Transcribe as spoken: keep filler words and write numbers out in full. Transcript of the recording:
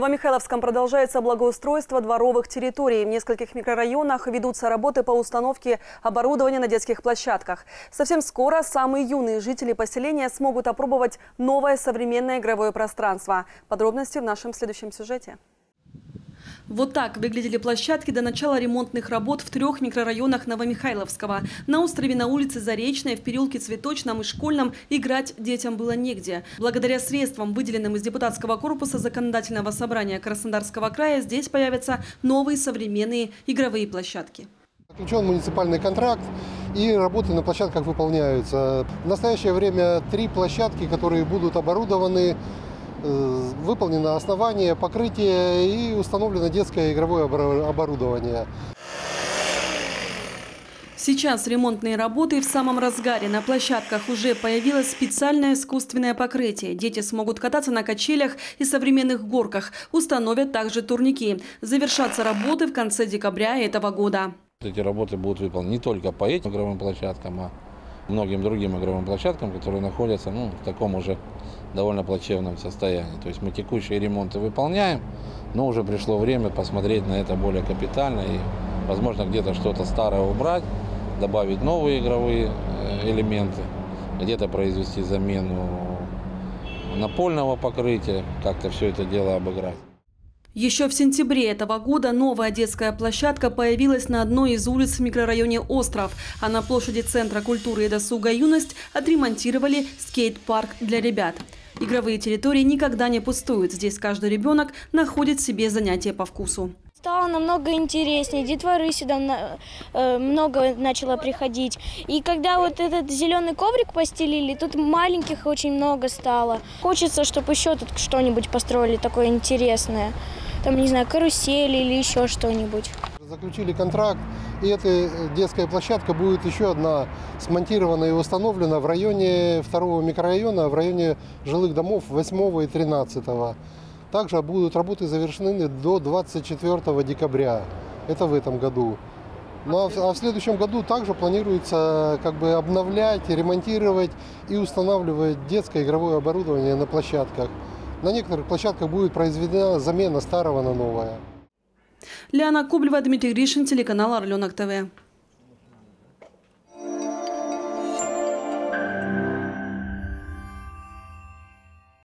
Новомихайловском продолжается благоустройство дворовых территорий. В нескольких микрорайонах ведутся работы по установке оборудования на детских площадках. Совсем скоро самые юные жители поселения смогут опробовать новое современное игровое пространство. Подробности в нашем следующем сюжете. Вот так выглядели площадки до начала ремонтных работ в трех микрорайонах Новомихайловского. На острове на улице Заречная, в переулке Цветочном и Школьном играть детям было негде. Благодаря средствам, выделенным из депутатского корпуса законодательного собрания Краснодарского края, здесь появятся новые современные игровые площадки. Заключен муниципальный контракт, и работы на площадках выполняются. В настоящее время три площадки, которые будут оборудованы, выполнено основание, покрытие и установлено детское игровое оборудование. Сейчас ремонтные работы в самом разгаре. На площадках уже появилось специальное искусственное покрытие. Дети смогут кататься на качелях и современных горках. Установят также турники. Завершатся работы в конце декабря этого года. Эти работы будут выполнены не только по этим игровым площадкам, а многим другим игровым площадкам, которые находятся ну, в таком уже довольно плачевном состоянии. То есть мы текущие ремонты выполняем, но уже пришло время посмотреть на это более капитально и, возможно, где-то что-то старое убрать, добавить новые игровые элементы, где-то произвести замену напольного покрытия, как-то все это дело обыграть. Еще в сентябре этого года новая детская площадка появилась на одной из улиц в микрорайоне Остров, а на площади Центра культуры и досуга «Юность» отремонтировали скейт-парк для ребят. Игровые территории никогда не пустуют. Здесь каждый ребенок находит себе занятие по вкусу. Стало намного интереснее, детворы сюда много начало приходить. И когда вот этот зеленый коврик постелили, тут маленьких очень много стало. Хочется, чтобы еще тут что-нибудь построили такое интересное. Там, не знаю, карусели или еще что-нибудь. Заключили контракт, и эта детская площадка будет еще одна смонтирована и установлена в районе второго микрорайона, в районе жилых домов восьмого и тринадцатого. Также будут работы завершены до двадцать четвёртого декабря. Это в этом году. Ну, а в следующем году также планируется как бы обновлять, ремонтировать и устанавливать детское игровое оборудование на площадках. На некоторых площадках будет произведена замена старого на новое. Лиана Коблева, Дмитрий Гришин, телеканал Орленок ТВ.